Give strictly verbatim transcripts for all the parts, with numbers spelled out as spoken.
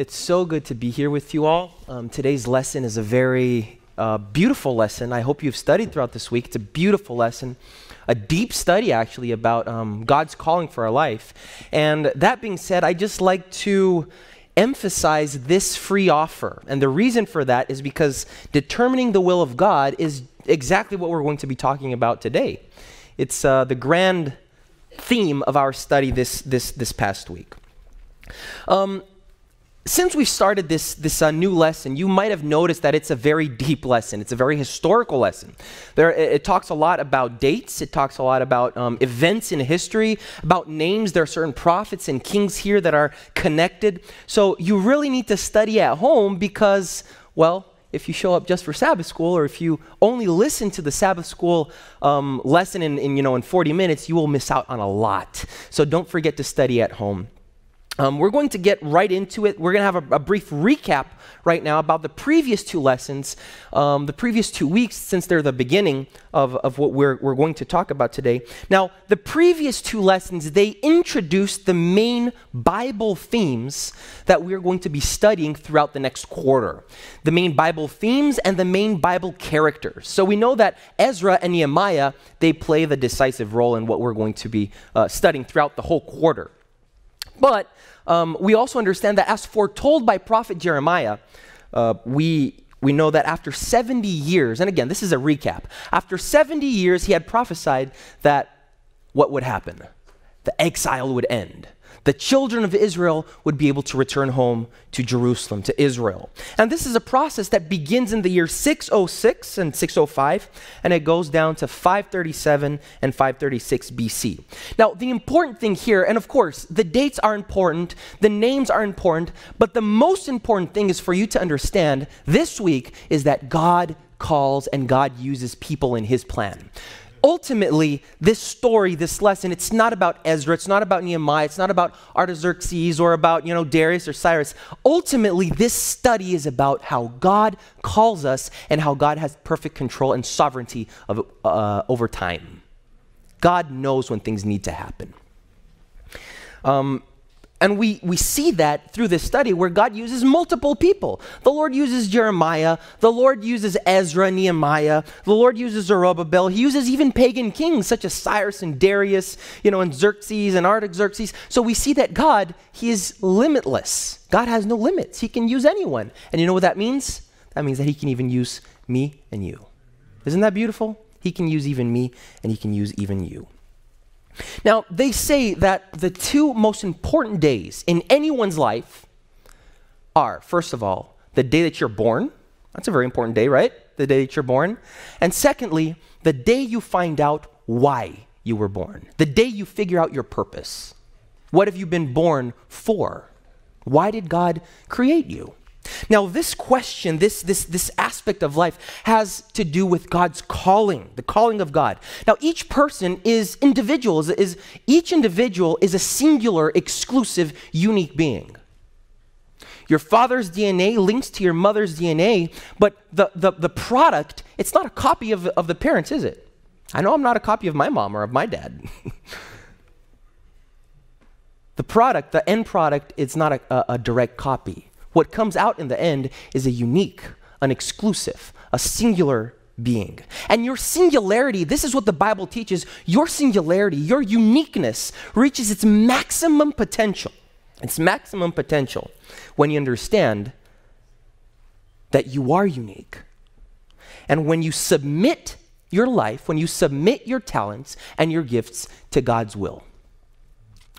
It's so good to be here with you all. Um, today's lesson is a very uh, beautiful lesson. I hope you've studied throughout this week. It's a beautiful lesson, a deep study actually about um, God's calling for our life. And that being said, I just like to emphasize this free offer. And the reason for that is because determining the will of God is exactly what we're going to be talking about today. It's uh, the grand theme of our study this, this, this past week. Um, Since we've started this, this uh, new lesson, you might have noticed that it's a very deep lesson. It's a very historical lesson. There, it, it talks a lot about dates. It talks a lot about um, events in history, about names. There are certain prophets and kings here that are connected. So you really need to study at home because, well, if you show up just for Sabbath school or if you only listen to the Sabbath school um, lesson in, in, you know, in forty minutes, you will miss out on a lot. So don't forget to study at home. Um, we're going to get right into it. We're going to have a, a brief recap right now about the previous two lessons, um, the previous two weeks, since they're the beginning of, of what we're, we're going to talk about today. Now, the previous two lessons, they introduced the main Bible themes that we're going to be studying throughout the next quarter, the main Bible themes and the main Bible characters. So we know that Ezra and Nehemiah, they play the decisive role in what we're going to be uh, studying throughout the whole quarter. But um, we also understand that as foretold by prophet Jeremiah, uh, we, we know that after seventy years, and again, this is a recap. After seventy years, he had prophesied that what would happen? The exile would end. The children of Israel would be able to return home to Jerusalem, to Israel. And this is a process that begins in the year six oh six and six oh five, and it goes down to five thirty-seven and five thirty-six B C. Now, the important thing here, and of course, the dates are important, the names are important, but the most important thing is for you to understand this week is that God calls and God uses people in his plan. Ultimately, this story, this lesson, it's not about Ezra, it's not about Nehemiah, it's not about Artaxerxes or about, you know, Darius or Cyrus. Ultimately, this study is about how God calls us and how God has perfect control and sovereignty of, uh, over time. God knows when things need to happen. Um, And we, we see that through this study where God uses multiple people. The Lord uses Jeremiah. The Lord uses Ezra, Nehemiah. The Lord uses Zerubbabel. He uses even pagan kings such as Cyrus and Darius, you know, and Xerxes and Artaxerxes. So we see that God, he is limitless. God has no limits. He can use anyone. And you know what that means? That means that he can even use me and you. Isn't that beautiful? He can use even me and he can use even you. Now, they say that the two most important days in anyone's life are, first of all, the day that you're born. That's a very important day, right? The day that you're born. And secondly, the day you find out why you were born. The day you figure out your purpose. What have you been born for? Why did God create you? Now, this question, this, this, this aspect of life has to do with God's calling, the calling of God. Now, each person is individual, is, is, each individual is a singular, exclusive, unique being. Your father's D N A links to your mother's D N A, but the, the, the product, it's not a copy of, of the parents, is it? I know I'm not a copy of my mom or of my dad. The product, the end product, it's not a, a, a direct copy. What comes out in the end is a unique, an exclusive, a singular being. And your singularity, this is what the Bible teaches, your singularity, your uniqueness reaches its maximum potential, its maximum potential when you understand that you are unique. And when you submit your life, when you submit your talents and your gifts to God's will.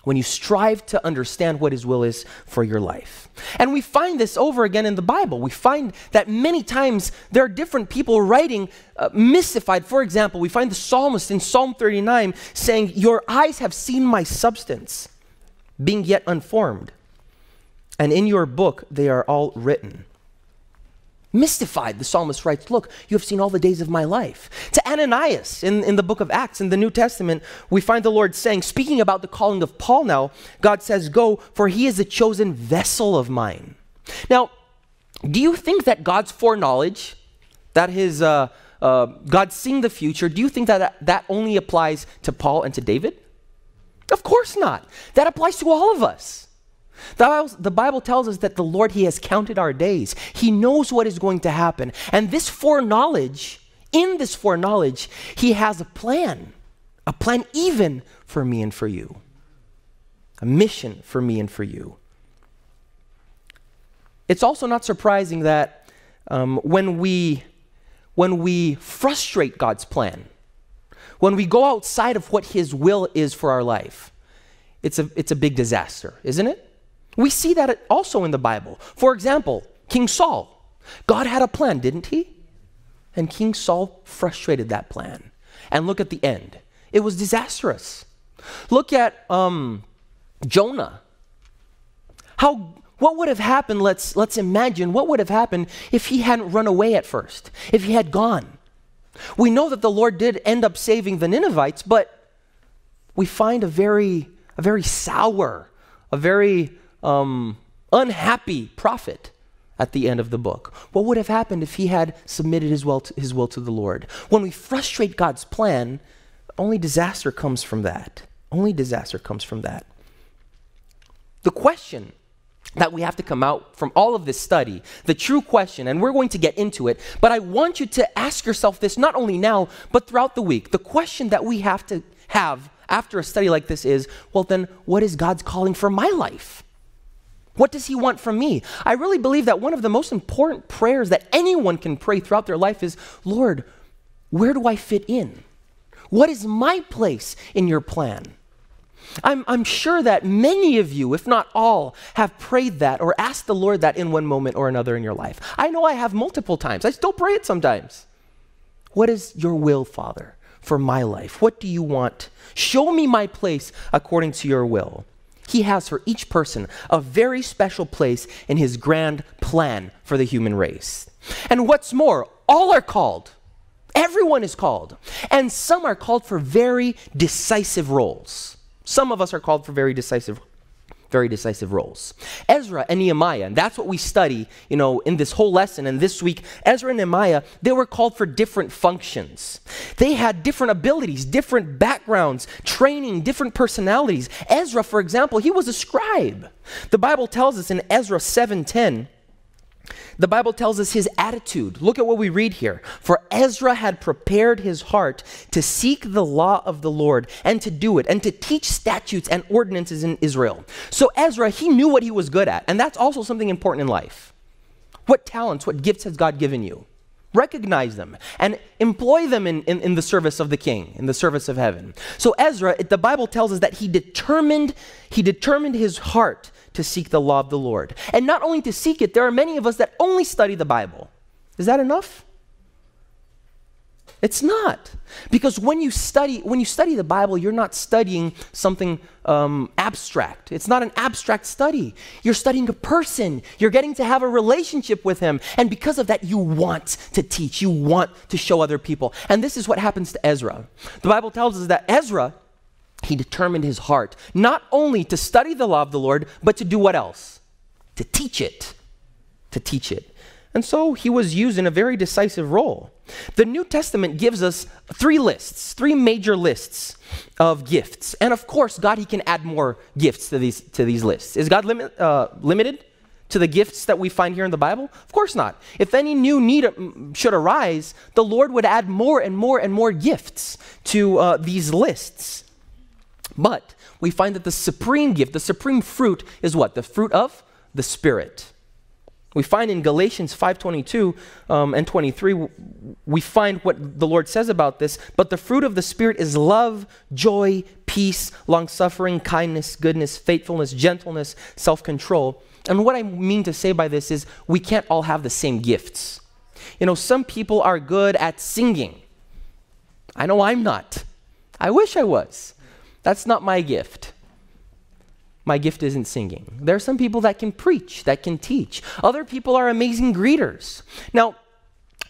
When you strive to understand what his will is for your life. And we find this over again in the Bible. We find that many times there are different people writing, uh, mystified. For example, we find the psalmist in Psalm thirty-nine saying, "Your eyes have seen my substance, being yet unformed, and in your book they are all written." Mystified, the psalmist writes, "Look, you have seen all the days of my life." To Ananias in, in the book of Acts, in the New Testament, we find the Lord saying, speaking about the calling of Paul now, God says, "Go, for he is a chosen vessel of mine." Now, do you think that God's foreknowledge, that his, uh, uh, God seeing the future, do you think that, that that only applies to Paul and to David? Of course not. That applies to all of us. The Bible tells us that the Lord, He has counted our days. He knows what is going to happen. And this foreknowledge, in this foreknowledge, He has a plan, a plan even for me and for you, a mission for me and for you. It's also not surprising that um, when, we, when we frustrate God's plan, when we go outside of what His will is for our life, it's a, it's a big disaster, isn't it? We see that also in the Bible. For example, King Saul. God had a plan, didn't He? And King Saul frustrated that plan. And look at the end. It was disastrous. Look at um, Jonah. How, what would have happened, let's, let's imagine, what would have happened if he hadn't run away at first, if he had gone? We know that the Lord did end up saving the Ninevites, but we find a very, a very sour, a very... Um, unhappy prophet at the end of the book. What would have happened if he had submitted his will, to, his will to the Lord? When we frustrate God's plan, only disaster comes from that. Only disaster comes from that. The question that we have to come out from all of this study, the true question, and we're going to get into it, but I want you to ask yourself this not only now, but throughout the week. The question that we have to have after a study like this is, well then, what is God's calling for my life? What does He want from me? I really believe that one of the most important prayers that anyone can pray throughout their life is, Lord, where do I fit in? What is my place in your plan? I'm, I'm sure that many of you, if not all, have prayed that or asked the Lord that in one moment or another in your life. I know I have multiple times. I still pray it sometimes. What is your will, Father, for my life? What do you want? Show me my place according to your will. He has for each person a very special place in His grand plan for the human race. And what's more, all are called. Everyone is called. And some are called for very decisive roles. Some of us are called for very decisive, very decisive roles. Ezra and Nehemiah, and that's what we study, you know, in this whole lesson and this week, Ezra and Nehemiah, they were called for different functions. They had different abilities, different backgrounds, training, different personalities. Ezra, for example, he was a scribe. The Bible tells us in Ezra seven ten, the Bible tells us his attitude. Look at what we read here. For Ezra had prepared his heart to seek the law of the Lord and to do it and to teach statutes and ordinances in Israel. So Ezra, he knew what he was good at. And that's also something important in life. What talents, what gifts has God given you? Recognize them and employ them in, in, in the service of the King, in the service of heaven. So Ezra, the Bible tells us that he determined, he determined his heart to seek the law of the Lord. And not only to seek it, there are many of us that only study the Bible. Is that enough? It's not. Because when you study, when you study the Bible, you're not studying something um, abstract. It's not an abstract study. You're studying a person. You're getting to have a relationship with him. And because of that, you want to teach. You want to show other people. And this is what happens to Ezra. The Bible tells us that Ezra, he determined his heart not only to study the law of the Lord, but to do what else? To teach it. To teach it. And so he was used in a very decisive role. The New Testament gives us three lists, three major lists of gifts. And of course, God, He can add more gifts to these, to these lists. Is God limit, uh, limited to the gifts that we find here in the Bible? Of course not. If any new need should arise, the Lord would add more and more and more gifts to uh, these lists. But we find that the supreme gift, the supreme fruit is what? The fruit of the Spirit. We find in Galatians five twenty-two um, and twenty-three, we find what the Lord says about this. But the fruit of the Spirit is love, joy, peace, long-suffering, kindness, goodness, faithfulness, gentleness, self-control. And what I mean to say by this is we can't all have the same gifts. You know, some people are good at singing. I know I'm not. I wish I was. That's not my gift. My gift isn't singing. There are some people that can preach, that can teach. Other people are amazing greeters. Now,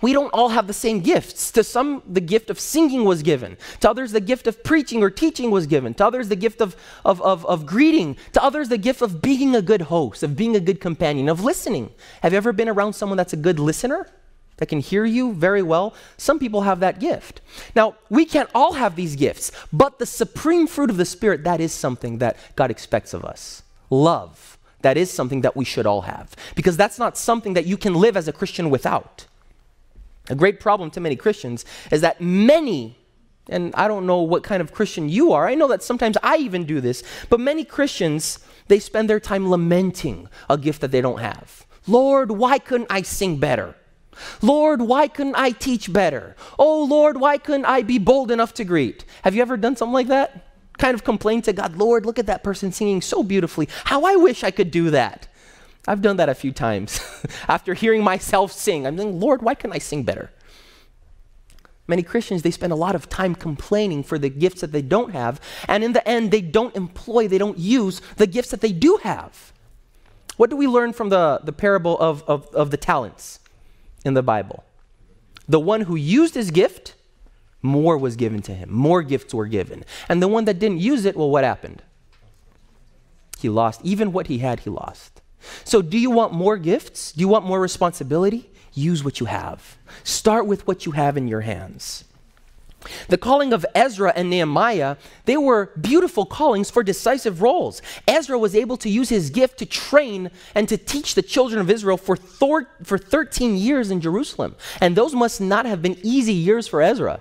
we don't all have the same gifts. To some, the gift of singing was given. To others, the gift of preaching or teaching was given. To others, the gift of, of, of, of greeting. To others, the gift of being a good host, of being a good companion, of listening. Have you ever been around someone that's a good listener, that can hear you very well? Some people have that gift. Now, we can't all have these gifts, but the supreme fruit of the Spirit, that is something that God expects of us. Love, that is something that we should all have, because that's not something that you can live as a Christian without. A great problem to many Christians is that many, and I don't know what kind of Christian you are, I know that sometimes I even do this, but many Christians, they spend their time lamenting a gift that they don't have. Lord, why couldn't I sing better? Lord, why couldn't I teach better? Oh, Lord, why couldn't I be bold enough to greet? Have you ever done something like that? Kind of complain to God, Lord, look at that person singing so beautifully. How I wish I could do that. I've done that a few times. After hearing myself sing, I'm thinking, Lord, why couldn't I sing better? Many Christians, they spend a lot of time complaining for the gifts that they don't have, and in the end, they don't employ, they don't use the gifts that they do have. What do we learn from the, the parable of, of, of the talents in the Bible? The one who used his gift, more was given to him. More gifts were given. And the one that didn't use it, well, what happened? He lost. Even what he had, he lost. So do you want more gifts? Do you want more responsibility? Use what you have. Start with what you have in your hands. The calling of Ezra and Nehemiah, they were beautiful callings for decisive roles. Ezra was able to use his gift to train and to teach the children of Israel for, thor for thirteen years in Jerusalem. And those must not have been easy years for Ezra.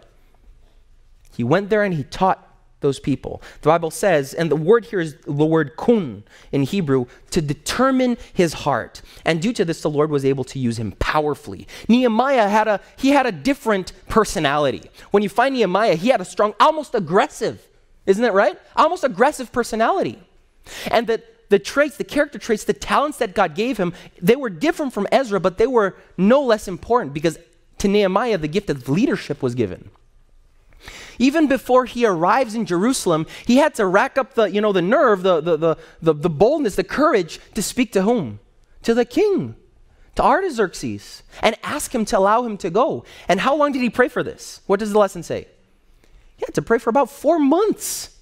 He went there and he taught those people. The Bible says, and the word here is the word kun in Hebrew, to determine his heart. And due to this, the Lord was able to use him powerfully. Nehemiah had a, he had a different personality. When you find Nehemiah, he had a strong, almost aggressive, isn't that right? Almost aggressive personality. And that the traits, the character traits, the talents that God gave him, they were different from Ezra, but they were no less important because to Nehemiah, the gift of leadership was given. Even before he arrives in Jerusalem, he had to rack up the, you know, the nerve, the, the, the, the, the boldness, the courage to speak to whom? To the king, to Artaxerxes, and ask him to allow him to go. And how long did he pray for this? What does the lesson say? He had to pray for about four months.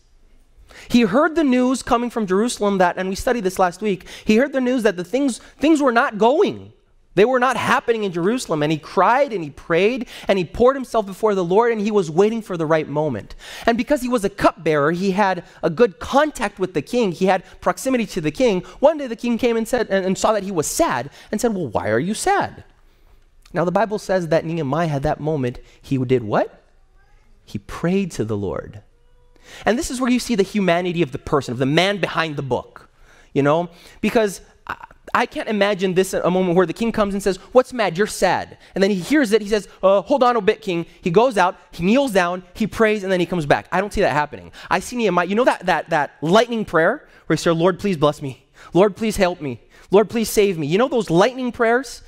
He heard the news coming from Jerusalem that, and we studied this last week, he heard the news that the things, things were not going. They were not happening in Jerusalem, and he cried and he prayed and he poured himself before the Lord, and he was waiting for the right moment. And because he was a cupbearer, he had a good contact with the king. He had proximity to the king. One day the king came and said and, and saw that he was sad and said, well, why are you sad? Now the Bible says that Nehemiah had that moment. He did what? He prayed to the Lord. And this is where you see the humanity of the person, of the man behind the book, you know, because I can't imagine this a moment where the king comes and says, what's mad? You're sad. And then he hears it. He says, uh, hold on a bit, king. He goes out, he kneels down, he prays, and then he comes back. I don't see that happening. I see Nehemiah. You know that, that, that lightning prayer where he says, Lord, please bless me. Lord, please help me. Lord, please save me. You know those lightning prayers?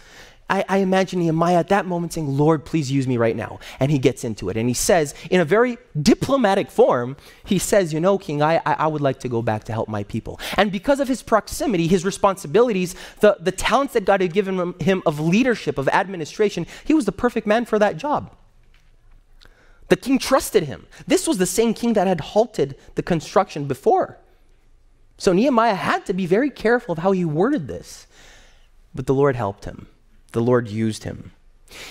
I, I imagine Nehemiah at that moment saying, Lord, please use me right now. And he gets into it. And he says, in a very diplomatic form, he says, you know, King, I, I, I would like to go back to help my people. And because of his proximity, his responsibilities, the, the talents that God had given him, him of leadership, of administration, he was the perfect man for that job. The king trusted him. This was the same king that had halted the construction before. So Nehemiah had to be very careful of how he worded this. But the Lord helped him. The Lord used him.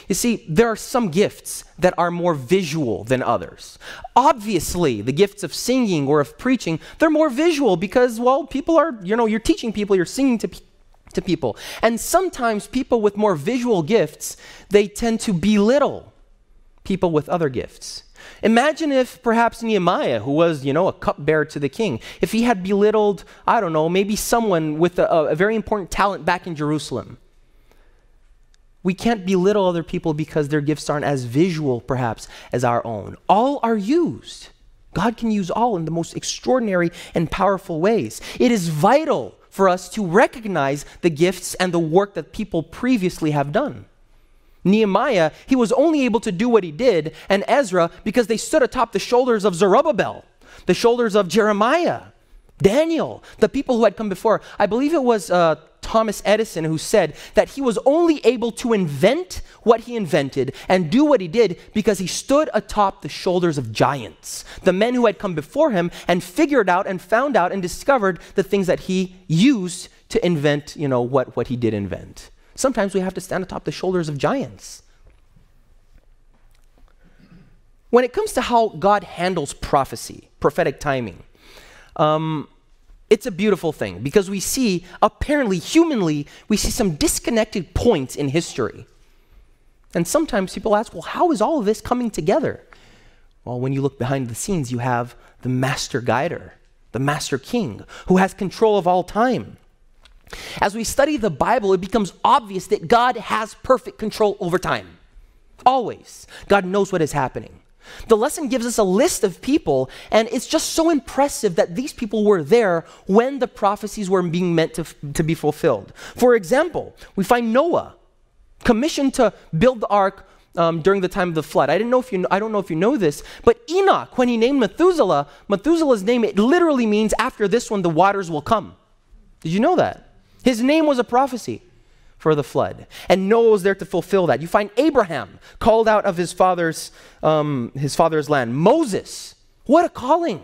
You see, there are some gifts that are more visual than others. Obviously, the gifts of singing or of preaching, they're more visual because, well, people are, you know, you're teaching people, you're singing to, to people. And sometimes people with more visual gifts, they tend to belittle people with other gifts. Imagine if perhaps Nehemiah, who was, you know, a cupbearer to the king, if he had belittled, I don't know, maybe someone with a, a very important talent back in Jerusalem. We can't belittle other people because their gifts aren't as visual, perhaps, as our own. All are used. God can use all in the most extraordinary and powerful ways. It is vital for us to recognize the gifts and the work that people previously have done. Nehemiah, he was only able to do what he did, and Ezra, because they stood atop the shoulders of Zerubbabel, the shoulders of Jeremiah, Daniel, the people who had come before. I believe it was uh, Thomas Edison who said that he was only able to invent what he invented and do what he did because he stood atop the shoulders of giants, the men who had come before him and figured out and found out and discovered the things that he used to invent, you know, what, what he did invent. Sometimes we have to stand atop the shoulders of giants. When it comes to how God handles prophecy, prophetic timing, Um, it's a beautiful thing because we see, apparently, humanly, we see some disconnected points in history. And sometimes people ask, well, how is all of this coming together? Well, when you look behind the scenes, you have the master guider, the master king, who has control of all time. As we study the Bible, it becomes obvious that God has perfect control over time. Always. God knows what is happening. The lesson gives us a list of people, and it's just so impressive that these people were there when the prophecies were being meant to, to be fulfilled. For example, we find Noah, commissioned to build the ark um, during the time of the flood. I didn't know if you, I don't know if you know this, but Enoch, when he named Methuselah, Methuselah's name, it literally means after this one, the waters will come. Did you know that? His name was a prophecy for the flood, and Noah was there to fulfill that. You find Abraham called out of his father's, um, his father's land. Moses, what a calling.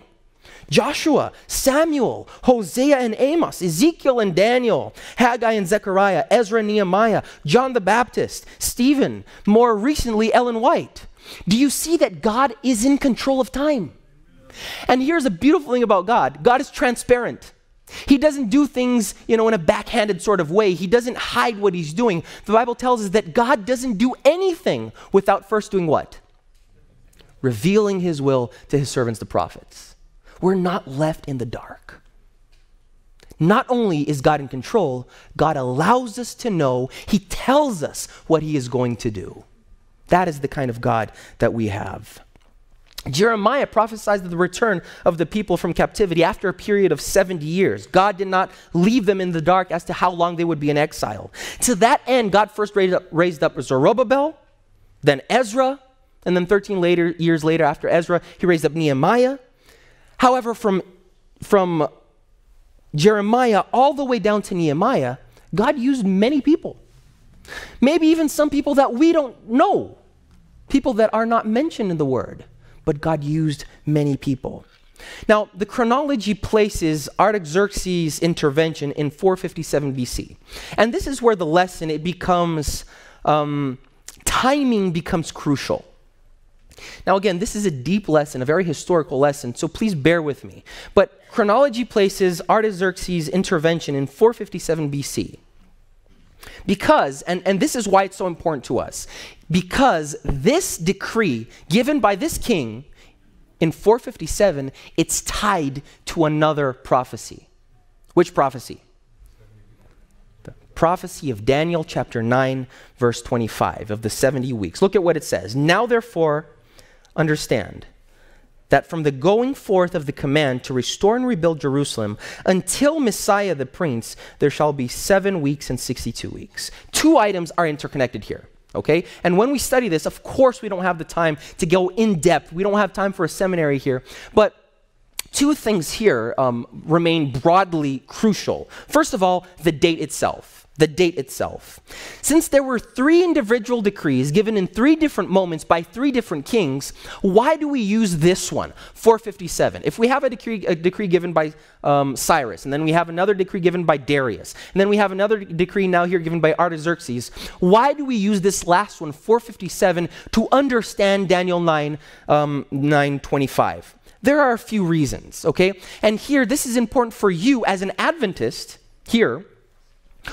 Joshua, Samuel, Hosea and Amos, Ezekiel and Daniel, Haggai and Zechariah, Ezra and Nehemiah, John the Baptist, Stephen, more recently Ellen White. Do you see that God is in control of time? And here's a beautiful thing about God. God is transparent. He doesn't do things, you know, in a backhanded sort of way. He doesn't hide what he's doing. The Bible tells us that God doesn't do anything without first doing what? Revealing his will to his servants, the prophets. We're not left in the dark. Not only is God in control, God allows us to know. He tells us what he is going to do. That is the kind of God that we have. Jeremiah prophesied the return of the people from captivity after a period of seventy years. God did not leave them in the dark as to how long they would be in exile. To that end, God first raised up, raised up Zerubbabel, then Ezra, and then thirteen later, years later after Ezra, he raised up Nehemiah. However, from, from Jeremiah all the way down to Nehemiah, God used many people. Maybe even some people that we don't know, people that are not mentioned in the Word, but God used many people. Now, the chronology places Artaxerxes' intervention in four fifty-seven B C. And this is where the lesson, it becomes, um, timing becomes crucial. Now again, this is a deep lesson, a very historical lesson, so please bear with me. But chronology places Artaxerxes' intervention in four fifty-seven B C. Because, and, and this is why it's so important to us, because this decree given by this king in four fifty-seven, it's tied to another prophecy. Which prophecy? Prophecy of Daniel chapter nine, verse twenty-five of the seventy weeks. Look at what it says. Now therefore, understand that from the going forth of the command to restore and rebuild Jerusalem until Messiah the Prince, there shall be seven weeks and sixty-two weeks. Two items are interconnected here, okay? And when we study this, of course, we don't have the time to go in depth. We don't have time for a seminary here, but two things here um, remain broadly crucial. First of all, the date itself. The date itself. Since there were three individual decrees given in three different moments by three different kings, why do we use this one, four fifty-seven? If we have a decree, a decree given by um, Cyrus, and then we have another decree given by Darius, and then we have another decree now here given by Artaxerxes, why do we use this last one, four fifty-seven, to understand Daniel nine, um, nine twenty-five? There are a few reasons, okay? And here, this is important for you as an Adventist here,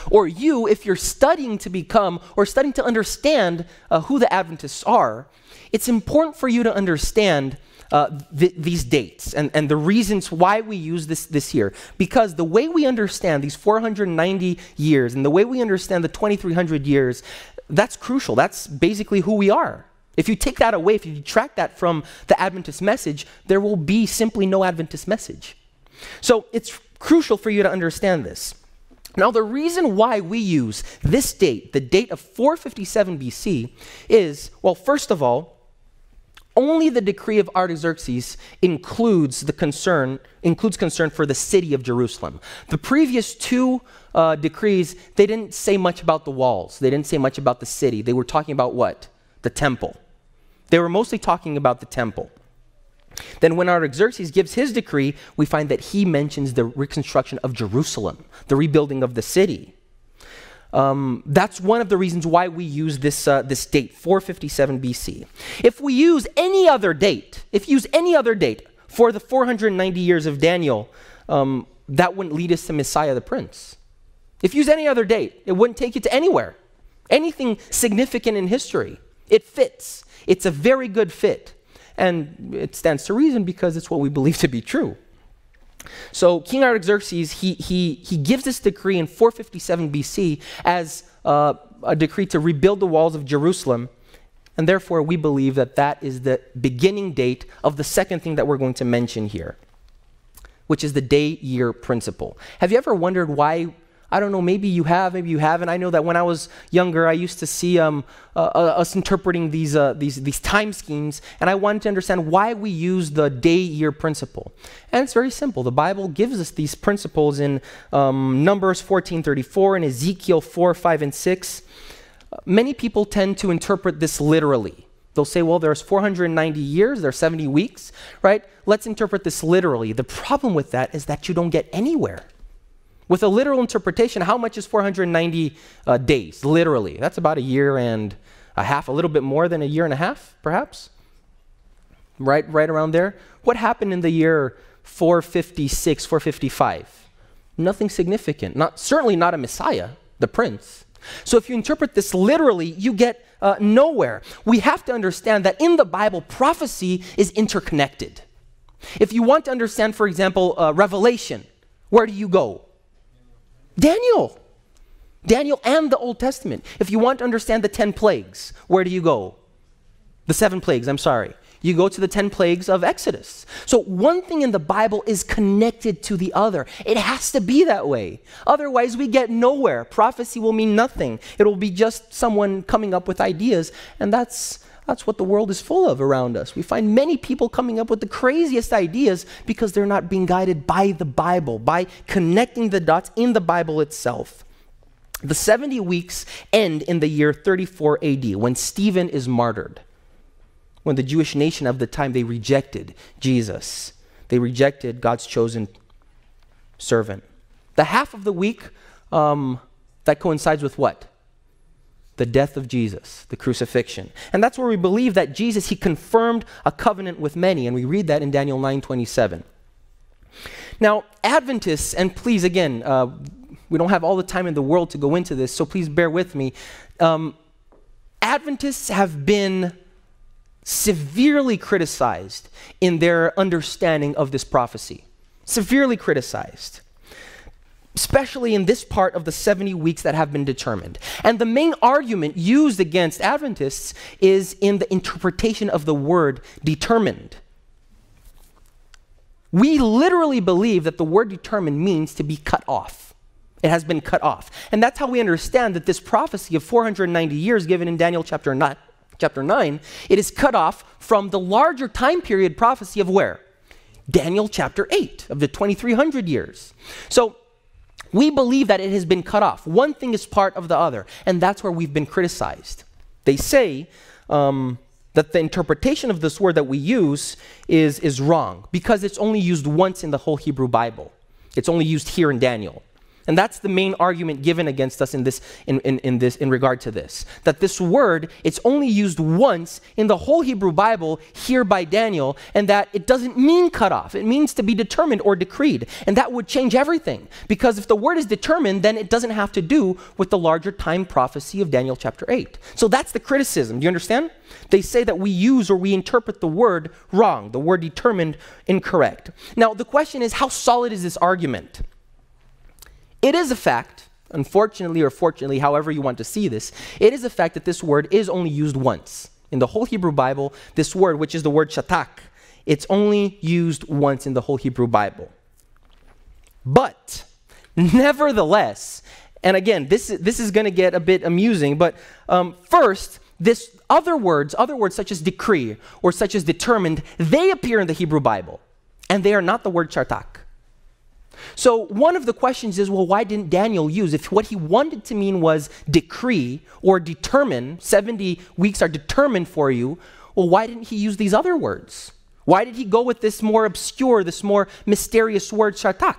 or you, if you're studying to become or studying to understand uh, who the Adventists are, it's important for you to understand uh, th these dates and, and the reasons why we use this this year. Because the way we understand these four hundred ninety years and the way we understand the twenty-three hundred years, that's crucial. That's basically who we are. If you take that away, if you detract that from the Adventist message, there will be simply no Adventist message. So it's crucial for you to understand this. Now, the reason why we use this date, the date of four fifty-seven B C, is, well, first of all, only the decree of Artaxerxes includes the concern, includes concern for the city of Jerusalem. The previous two uh, decrees, they didn't say much about the walls. They didn't say much about the city. They were talking about what? The temple. They were mostly talking about the temple. Then when Artaxerxes gives his decree, we find that he mentions the reconstruction of Jerusalem, the rebuilding of the city. Um, that's one of the reasons why we use this, uh, this date, four fifty-seven B C. If we use any other date, if you use any other date for the four hundred ninety years of Daniel, um, that wouldn't lead us to Messiah the Prince. If you use any other date, it wouldn't take you to anywhere. Anything significant in history. It fits. It's a very good fit. And it stands to reason because it's what we believe to be true. So King Artaxerxes, he, he, he gives this decree in four fifty-seven B C as uh, a decree to rebuild the walls of Jerusalem. And therefore, we believe that that is the beginning date of the second thing that we're going to mention here, which is the day-year principle. Have you ever wondered why? I don't know, maybe you have, maybe you haven't. I know that when I was younger, I used to see um, uh, uh, us interpreting these, uh, these, these time schemes, and I wanted to understand why we use the day-year principle. And it's very simple. The Bible gives us these principles in um, Numbers fourteen thirty-four and Ezekiel four, five, and six. Many people tend to interpret this literally. They'll say, well, there's four hundred ninety years, there's seventy weeks, right? Let's interpret this literally. The problem with that is that you don't get anywhere. With a literal interpretation, how much is four hundred ninety uh, days, literally? That's about a year and a half, a little bit more than a year and a half, perhaps? Right, right around there. What happened in the year four fifty-six, four fifty-five? Nothing significant. Not, certainly not a Messiah, the Prince. So if you interpret this literally, you get uh, nowhere. We have to understand that in the Bible, prophecy is interconnected. If you want to understand, for example, uh, Revelation, where do you go? Daniel. Daniel and the Old Testament. If you want to understand the ten plagues, where do you go? The seven plagues, I'm sorry. You go to the ten plagues of Exodus. So one thing in the Bible is connected to the other. It has to be that way. Otherwise, we get nowhere. Prophecy will mean nothing. It will be just someone coming up with ideas. And that's, that's what the world is full of around us. We find many people coming up with the craziest ideas because they're not being guided by the Bible, by connecting the dots in the Bible itself. The seventy weeks end in the year thirty-four A D when Stephen is martyred. When the Jewish nation of the time, they rejected Jesus. They rejected God's chosen servant. The half of the week, um, that coincides with what? The death of Jesus, the crucifixion. And that's where we believe that Jesus, he confirmed a covenant with many. And we read that in Daniel nine twenty-seven. Now, Adventists, and please, again, uh, we don't have all the time in the world to go into this, so please bear with me. Um, Adventists have been severely criticized in their understanding of this prophecy. Severely criticized. Especially in this part of the seventy weeks that have been determined. And the main argument used against Adventists is in the interpretation of the word determined. We literally believe that the word determined means to be cut off. It has been cut off. And that's how we understand that this prophecy of four hundred ninety years given in Daniel chapter nine, Chapter nine, it is cut off from the larger time period prophecy of where? Daniel chapter eight, of the twenty-three hundred years. So we believe that it has been cut off. One thing is part of the other, and that's where we've been criticized. They say um, that the interpretation of this word that we use is, is wrong because it's only used once in the whole Hebrew Bible. It's only used here in Daniel. And that's the main argument given against us in this, in, in, in this, in regard to this. That this word, it's only used once in the whole Hebrew Bible here by Daniel, and that it doesn't mean cut off. It means to be determined or decreed. And that would change everything. Because if the word is determined, then it doesn't have to do with the larger time prophecy of Daniel chapter eight. So that's the criticism. Do you understand? They say that we use or we interpret the word wrong, the word determined incorrect. Now, the question is, how solid is this argument? It is a fact, unfortunately or fortunately, however you want to see this, it is a fact that this word is only used once. In the whole Hebrew Bible, this word, which is the word shatak, it's only used once in the whole Hebrew Bible. But, nevertheless, and again, this, this is going to get a bit amusing, but um, first, this other words, other words such as decree or such as determined, they appear in the Hebrew Bible, and they are not the word shatak. So one of the questions is, well, why didn't Daniel use, if what he wanted to mean was decree or determine, seventy weeks are determined for you, well, why didn't he use these other words? Why did he go with this more obscure, this more mysterious word, shatak?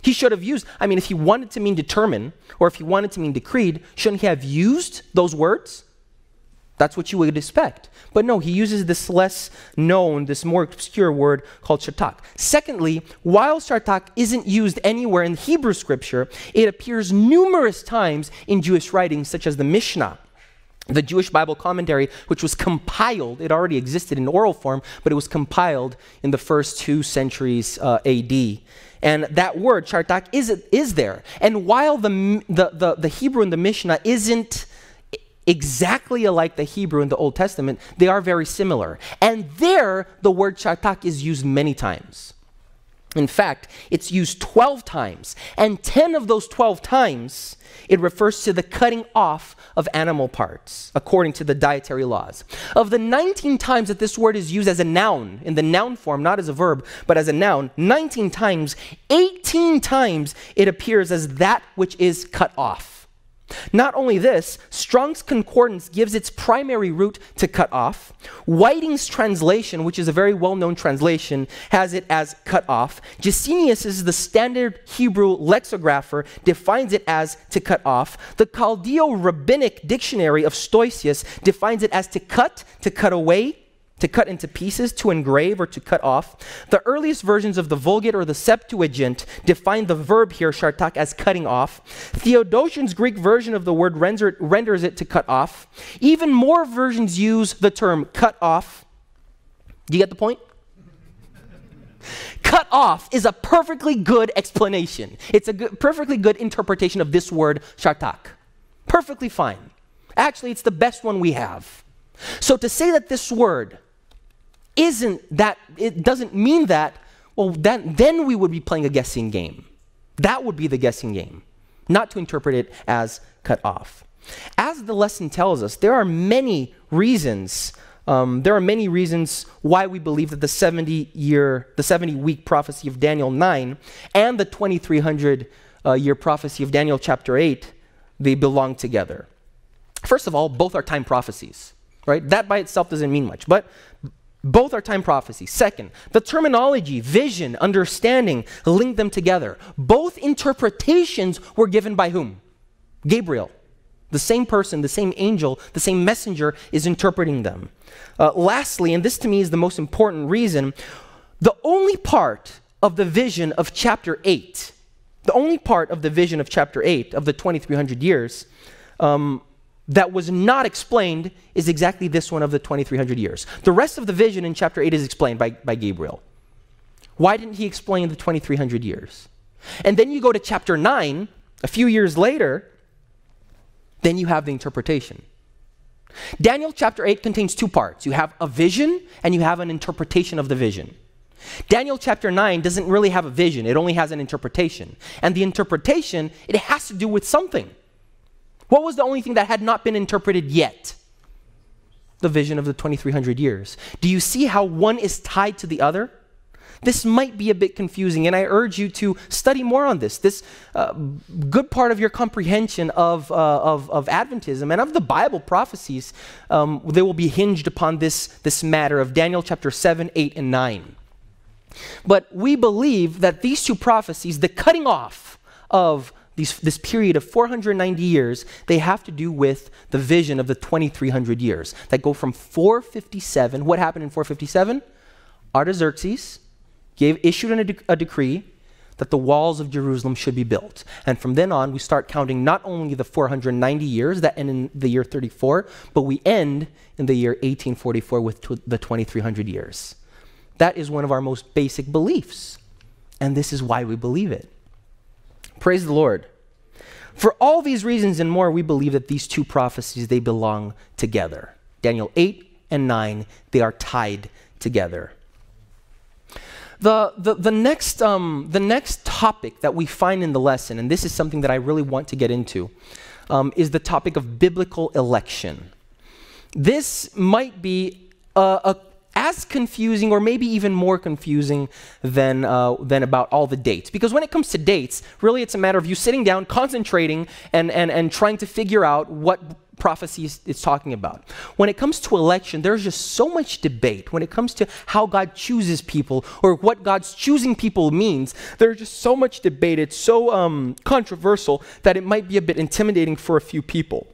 He should have used, I mean, if he wanted to mean determine, or if he wanted to mean decreed, shouldn't he have used those words? That's what you would expect. But no, he uses this less known, this more obscure word called shataq. Secondly, while shataq isn't used anywhere in Hebrew scripture, it appears numerous times in Jewish writings, such as the Mishnah, the Jewish Bible commentary, which was compiled. It already existed in oral form, but it was compiled in the first two centuries uh, A D. And that word, shataq, is, is there. And while the, the, the, the Hebrew in the Mishnah isn't exactly alike the Hebrew in the Old Testament, they are very similar. And there, the word shataq is used many times. In fact, it's used twelve times. And ten of those twelve times, it refers to the cutting off of animal parts, according to the dietary laws. Of the nineteen times that this word is used as a noun, in the noun form, not as a verb, but as a noun, nineteen times, eighteen times, it appears as that which is cut off. Not only this, Strong's Concordance gives its primary root to cut off. Whiting's translation, which is a very well-known translation, has it as cut off. Jessenius's, the standard Hebrew lexicographer, defines it as to cut off. The Chaldeo-Rabbinic Dictionary of Stoixius defines it as to cut, to cut away, to cut into pieces, to engrave, or to cut off. The earliest versions of the Vulgate or the Septuagint define the verb here, shataq, as cutting off. Theodotion's Greek version of the word render, renders it to cut off. Even more versions use the term cut off. Do you get the point? Cut off is a perfectly good explanation. It's a good, perfectly good interpretation of this word, shataq. Perfectly fine. Actually, it's the best one we have. So to say that this word isn't that, it doesn't mean that, well, then, then we would be playing a guessing game. That would be the guessing game, not to interpret it as cut off. As the lesson tells us, there are many reasons, um, there are many reasons why we believe that the seventy-year, the seventy-week prophecy of Daniel nine and the twenty-three hundred year prophecy of Daniel chapter eight, they belong together. First of all, both are time prophecies. Right? That by itself doesn't mean much, but both are time prophecies. Second, the terminology, vision, understanding, link them together. Both interpretations were given by whom? Gabriel. The same person, the same angel, the same messenger is interpreting them. Uh, lastly, and this to me is the most important reason, the only part of the vision of chapter eight, the only part of the vision of chapter eight of the twenty-three hundred years, um, that was not explained is exactly this one of the twenty-three hundred years. The rest of the vision in chapter eight is explained by, by Gabriel. Why didn't he explain the twenty-three hundred years? And then you go to chapter nine, a few years later, then you have the interpretation. Daniel chapter eight contains two parts. You have a vision and you have an interpretation of the vision. Daniel chapter nine doesn't really have a vision. It only has an interpretation. And the interpretation, it has to do with something. What was the only thing that had not been interpreted yet? The vision of the twenty-three hundred years. Do you see how one is tied to the other? This might be a bit confusing, and I urge you to study more on this. This uh, good part of your comprehension of, uh, of, of Adventism and of the Bible prophecies, um, they will be hinged upon this, this matter of Daniel chapter seven, eight, and nine. But we believe that these two prophecies, the cutting off of These, this period of four hundred ninety years, they have to do with the vision of the twenty-three hundred years that go from four fifty-seven. What happened in four fifty-seven? Artaxerxes gave, issued an, a decree that the walls of Jerusalem should be built. And from then on, we start counting not only the four hundred ninety years that end in the year thirty-four, but we end in the year eighteen forty-four with tw the twenty-three hundred years. That is one of our most basic beliefs. And this is why we believe it. Praise the Lord. For all these reasons and more, we believe that these two prophecies, they belong together. Daniel eight and nine, they are tied together. The, the, the, next, um, the next topic that we find in the lesson, and this is something that I really want to get into, um, is the topic of biblical election. This might be a, a, as confusing or maybe even more confusing than, uh, than about all the dates. Because when it comes to dates, really it's a matter of you sitting down, concentrating, and, and, and trying to figure out what prophecy is, it's talking about. When it comes to election, there's just so much debate. When it comes to how God chooses people or what God's choosing people means, there's just so much debate. It's so um, controversial that it might be a bit intimidating for a few people.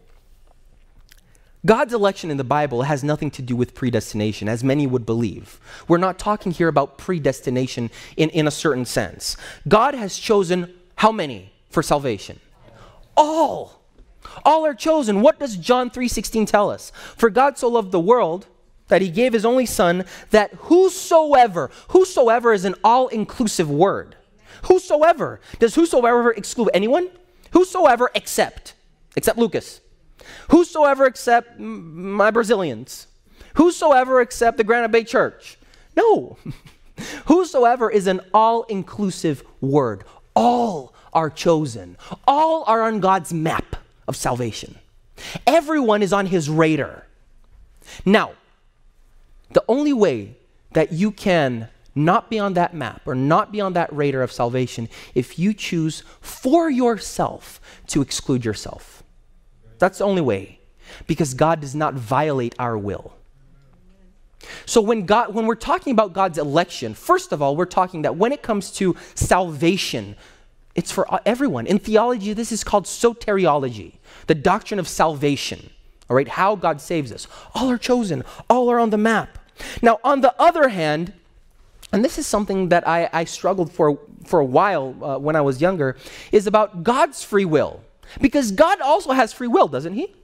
God's election in the Bible has nothing to do with predestination, as many would believe. We're not talking here about predestination in, in a certain sense. God has chosen how many for salvation? All. All are chosen. What does John three sixteen tell us? For God so loved the world that he gave his only son, that whosoever, whosoever is an all-inclusive word. Whosoever. Does whosoever exclude anyone? Whosoever except. Except Lucas. Whosoever except my Brazilians. Whosoever except the Granite Bay Church. No. Whosoever is an all-inclusive word. All are chosen. All are on God's map of salvation. Everyone is on his radar. Now, the only way that you can not be on that map or not be on that radar of salvation if you choose for yourself to exclude yourself. That's the only way, because God does not violate our will. So when, God, when we're talking about God's election, first of all, we're talking that when it comes to salvation, it's for everyone. In theology, this is called soteriology, the doctrine of salvation, all right, how God saves us. All are chosen. All are on the map. Now, on the other hand, and this is something that I, I struggled for, for a while uh, when I was younger, is about God's free will. Because God also has free will, doesn't he?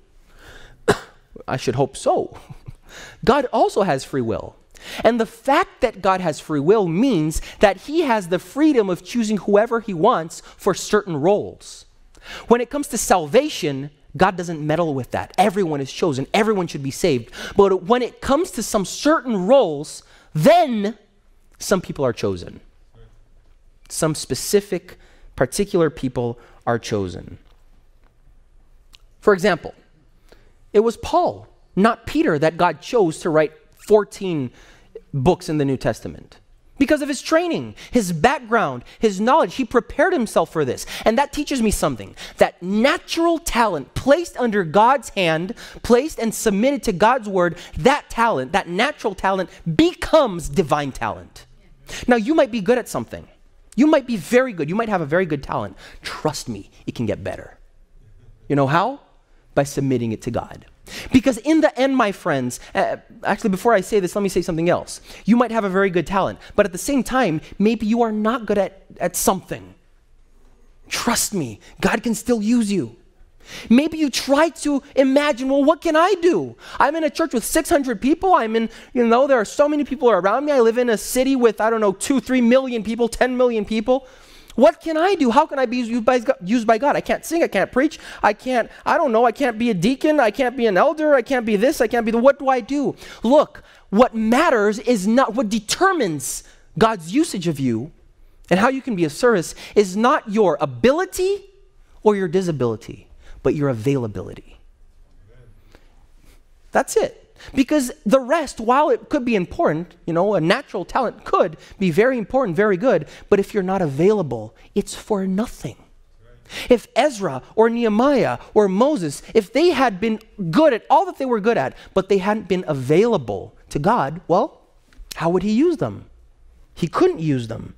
I should hope so. God also has free will. And the fact that God has free will means that he has the freedom of choosing whoever he wants for certain roles. When it comes to salvation, God doesn't meddle with that. Everyone is chosen. Everyone should be saved. But when it comes to some certain roles, then some people are chosen. Some specific, particular people are chosen. For example, it was Paul, not Peter, that God chose to write fourteen books in the New Testament. Because of his training, his background, his knowledge, he prepared himself for this. And that teaches me something, that natural talent placed under God's hand, placed and submitted to God's word, that talent, that natural talent becomes divine talent. Now, you might be good at something. You might be very good. You might have a very good talent. Trust me, it can get better. You know how? By submitting it to God. Because in the end, my friends, uh, actually before I say this, let me say something else. You might have a very good talent, but at the same time, maybe you are not good at, at something. Trust me, God can still use you. Maybe you try to imagine, well, what can I do? I'm in a church with six hundred people. I'm in, you know, there are so many people around me. I live in a city with, I don't know, two, three million people, ten million people. What can I do? How can I be used by, used by God? I can't sing. I can't preach. I can't, I don't know. I can't be a deacon. I can't be an elder. I can't be this. I can't be the, what do I do? Look, what matters is not, what determines God's usage of you and how you can be of service is not your ability or your disability, but your availability. That's it. Because the rest, while it could be important, you know, a natural talent could be very important, very good, but if you're not available, it's for nothing. Right. If Ezra or Nehemiah or Moses, if they had been good at all that they were good at, but they hadn't been available to God, well, how would he use them? He couldn't use them.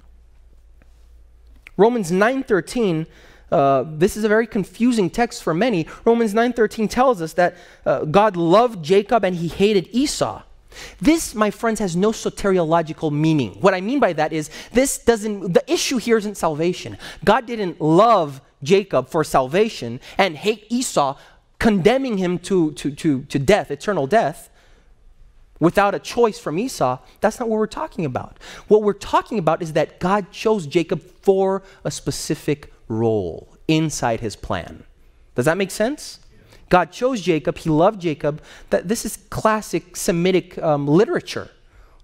Romans nine thirteen, Uh, this is a very confusing text for many. Romans nine thirteen tells us that uh, God loved Jacob and he hated Esau. This, my friends, has no soteriological meaning. What I mean by that is this doesn't, the issue here isn't salvation. God didn't love Jacob for salvation and hate Esau, condemning him to, to, to, to death, eternal death, without a choice from Esau. That's not what we're talking about. What we're talking about is that God chose Jacob for a specific role inside his plan. Does that make sense? God chose Jacob. He loved Jacob. That this is classic Semitic um, literature.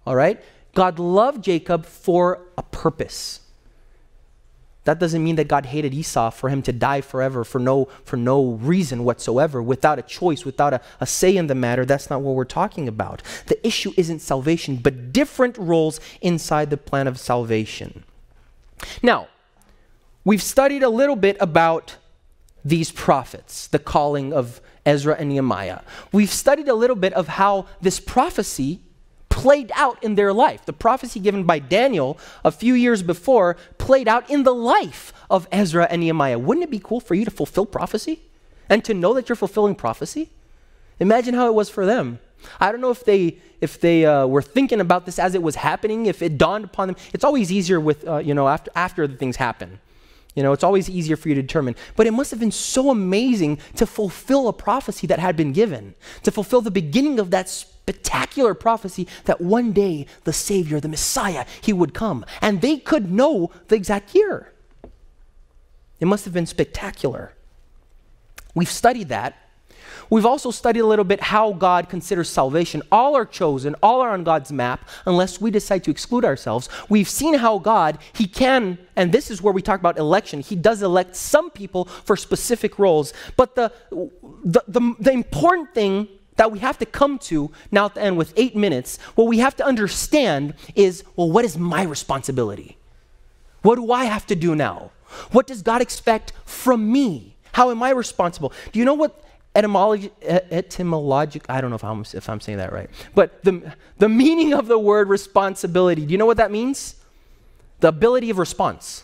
All right. God loved Jacob for a purpose. That doesn't mean that God hated Esau for him to die forever for no for no reason whatsoever, without a choice, without a, a say in the matter. That's not what we're talking about. The issue isn't salvation, but different roles inside the plan of salvation. Now, we've studied a little bit about these prophets, the calling of Ezra and Nehemiah. We've studied a little bit of how this prophecy played out in their life. The prophecy given by Daniel a few years before played out in the life of Ezra and Nehemiah. Wouldn't it be cool for you to fulfill prophecy and to know that you're fulfilling prophecy? Imagine how it was for them. I don't know if they, if they uh, were thinking about this as it was happening, if it dawned upon them. It's always easier with, uh, you know, after, after the things happen. You know, it's always easier for you to determine. But it must have been so amazing to fulfill a prophecy that had been given, to fulfill the beginning of that spectacular prophecy that one day the Savior, the Messiah, he would come. And they could know the exact year. It must have been spectacular. We've studied that. We've also studied a little bit how God considers salvation. All are chosen, all are on God's map, unless we decide to exclude ourselves. We've seen how God, he can, and this is where we talk about election, he does elect some people for specific roles. But the, the, the, the important thing that we have to come to now at the end with eight minutes, what we have to understand is, well, what is my responsibility? What do I have to do now? What does God expect from me? How am I responsible? Do you know what etymology, etymologic, I don't know if I'm, if I'm saying that right, but the, the meaning of the word responsibility, do you know what that means? The ability of response.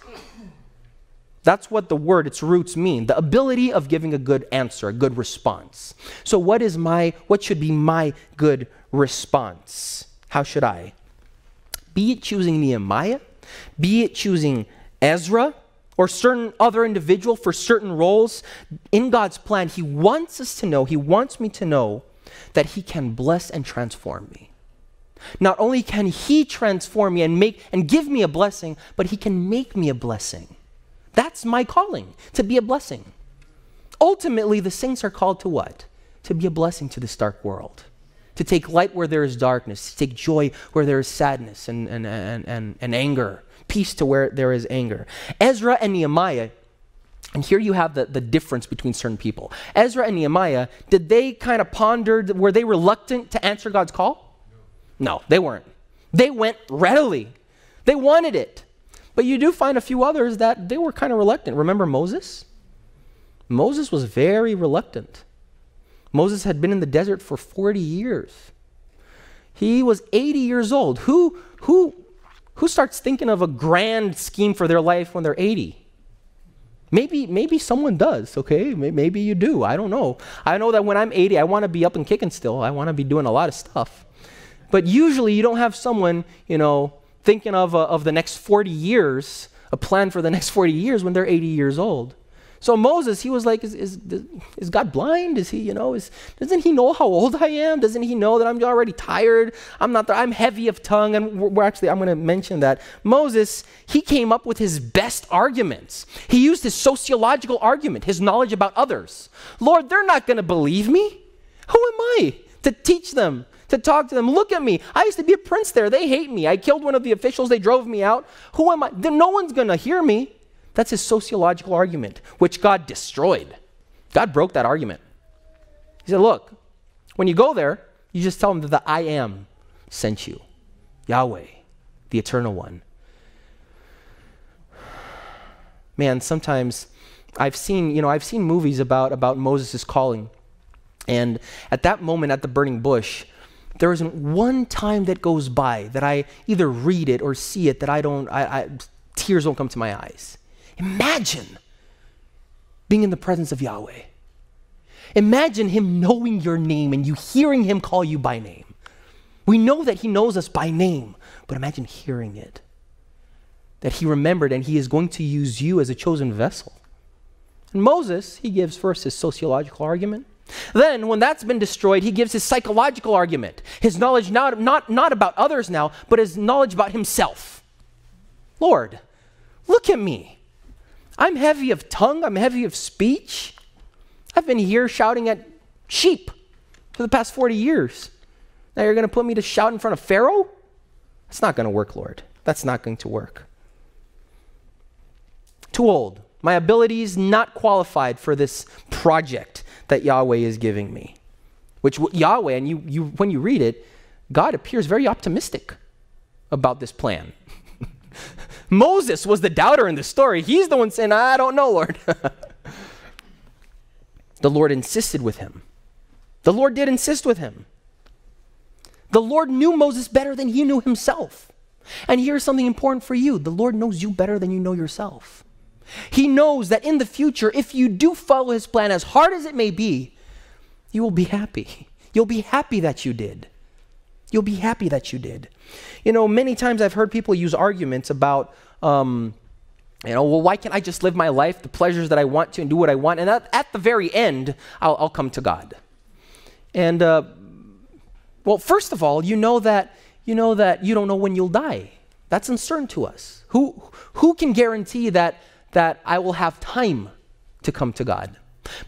That's what the word, its roots mean, the ability of giving a good answer, a good response. So what is my, what should be my good response? How should I? Be it choosing Nehemiah, be it choosing Ezra, or certain other individual for certain roles, in God's plan, he wants us to know, he wants me to know that he can bless and transform me. Not only can he transform me and make and give me a blessing, but he can make me a blessing. That's my calling, to be a blessing. Ultimately, the saints are called to what? To be a blessing to this dark world. To take light where there is darkness, to take joy where there is sadness and, and, and, and, and anger. Peace to where there is anger. Ezra and Nehemiah, and here you have the, the difference between certain people. Ezra and Nehemiah, did they kind of ponder, were they reluctant to answer God's call? No. No, they weren't. They went readily. They wanted it. But you do find a few others that they were kind of reluctant. Remember Moses? Moses was very reluctant. Moses had been in the desert for forty years. He was eighty years old. Who, who, Who starts thinking of a grand scheme for their life when they're eighty? Maybe, maybe someone does, okay? Maybe you do. I don't know. I know that when I'm eighty, I want to be up and kicking still. I want to be doing a lot of stuff. But usually you don't have someone, you know, thinking of, uh, of the next forty years, a plan for the next forty years when they're eighty years old. So Moses, he was like, is, is, is God blind? Is he, you know, is, doesn't he know how old I am? Doesn't he know that I'm already tired? I'm not, I'm heavy of tongue. And we're actually, I'm going to mention that. Moses, he came up with his best arguments. He used his sociological argument, his knowledge about others. Lord, they're not going to believe me. Who am I to teach them, to talk to them? Look at me. I used to be a prince there. They hate me. I killed one of the officials. They drove me out. Who am I? No one's going to hear me. That's his sociological argument, which God destroyed. God broke that argument. He said, look, when you go there, you just tell them that the I am sent you. Yahweh, the eternal one. Man, sometimes I've seen, you know, I've seen movies about, about Moses' calling. And at that moment at the burning bush, there isn't one time that goes by that I either read it or see it that I don't, I, I, tears don't come to my eyes. Imagine being in the presence of Yahweh. Imagine him knowing your name and you hearing him call you by name. We know that he knows us by name, but imagine hearing it. That he remembered and he is going to use you as a chosen vessel. And Moses, he gives first his sociological argument. Then when that's been destroyed, he gives his psychological argument. His knowledge not, not, not about others now, but his knowledge about himself. Lord, look at me. I'm heavy of tongue, I'm heavy of speech. I've been here shouting at sheep for the past forty years. Now you're going to put me to shout in front of Pharaoh? That's not going to work, Lord. That's not going to work. Too old. My abilities not qualified for this project that Yahweh is giving me. Which Yahweh, and you, you, when you read it, God appears very optimistic about this plan. Moses was the doubter in the story. He's the one saying, I don't know, Lord. The Lord insisted with him. The Lord did insist with him. The Lord knew Moses better than he knew himself. And here's something important for you. The Lord knows you better than you know yourself. He knows that in the future, if you do follow his plan, as hard as it may be, you will be happy. You'll be happy that you did. You'll be happy that you did. You know, many times I've heard people use arguments about, um, you know, well, why can't I just live my life, the pleasures that I want to, and do what I want? And at, at the very end, I'll, I'll come to God. And, uh, well, first of all, you know that, you know that you don't know when you'll die. That's uncertain to us. Who, who can guarantee that, that I will have time to come to God?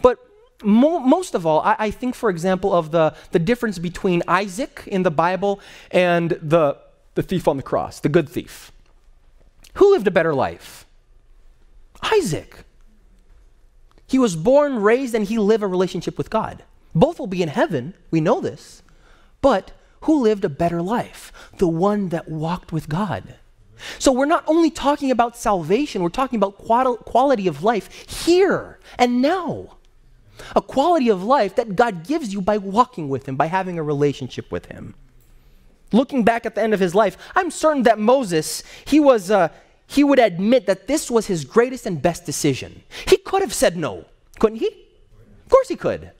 But mo most of all, I, I think, for example, of the, the difference between Isaac in the Bible and the, the thief on the cross, the good thief. Who lived a better life? Isaac. He was born, raised, and he lived a relationship with God. Both will be in heaven. We know this. But who lived a better life? The one that walked with God. So we're not only talking about salvation, we're talking about quality of life here and now. A quality of life that God gives you by walking with him, by having a relationship with him. Looking back at the end of his life, I'm certain that Moses, he, was, uh, he would admit that this was his greatest and best decision. He could have said no, couldn't he? Of course he could.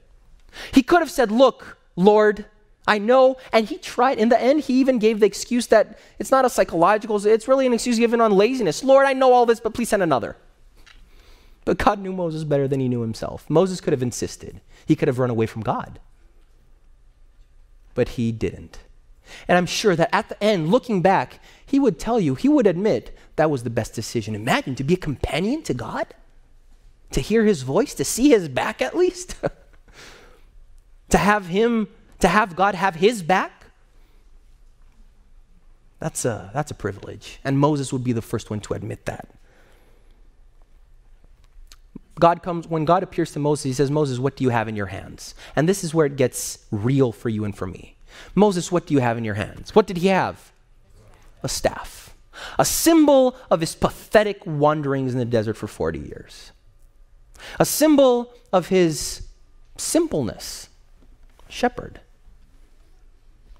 He could have said, look, Lord, I know, and he tried. In the end, he even gave the excuse that it's not a psychological, it's really an excuse given on laziness. Lord, I know all this, but please send another. But God knew Moses better than he knew himself. Moses could have insisted. He could have run away from God. But he didn't. And I'm sure that at the end, looking back, he would tell you, he would admit that was the best decision. Imagine, to be a companion to God, to hear his voice, to see his back at least, to have him To have God have his back, that's a, that's a privilege. And Moses would be the first one to admit that. God comes, when God appears to Moses, he says, Moses, what do you have in your hands? And this is where it gets real for you and for me. Moses, what do you have in your hands? What did he have? A staff. A symbol of his pathetic wanderings in the desert for forty years. A symbol of his simpleness. Shepherd.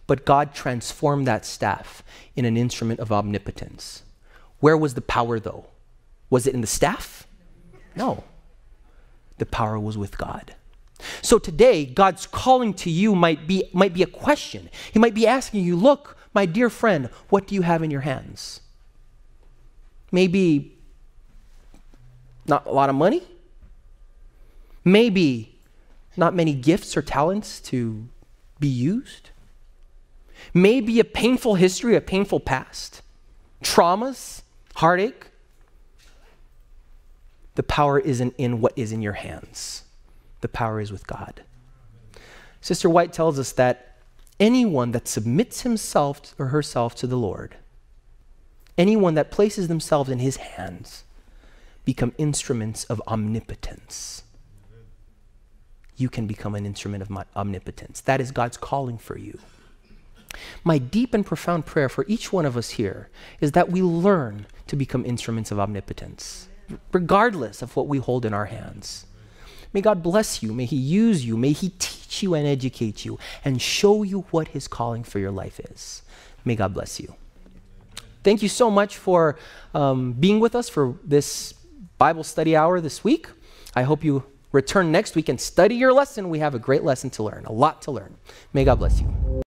But God transformed that staff in an instrument of omnipotence. Where was the power, though? Was it in the staff? No. The power was with God. So today, God's calling to you might be, might be a question. He might be asking you, look, my dear friend, what do you have in your hands? Maybe not a lot of money. Maybe not many gifts or talents to be used. Maybe a painful history, a painful past, traumas, heartache. The power isn't in what is in your hands. The power is with God. Sister White tells us that anyone that submits himself or herself to the Lord, anyone that places themselves in his hands, become instruments of omnipotence. You can become an instrument of my omnipotence. That is God's calling for you. My deep and profound prayer for each one of us here is that we learn to become instruments of omnipotence, regardless of what we hold in our hands. May God bless you. May he use you. May he teach you and educate you and show you what his calling for your life is. May God bless you. Thank you so much for um, being with us for this Bible study hour this week. I hope you return next week and study your lesson. We have a great lesson to learn, a lot to learn. May God bless you.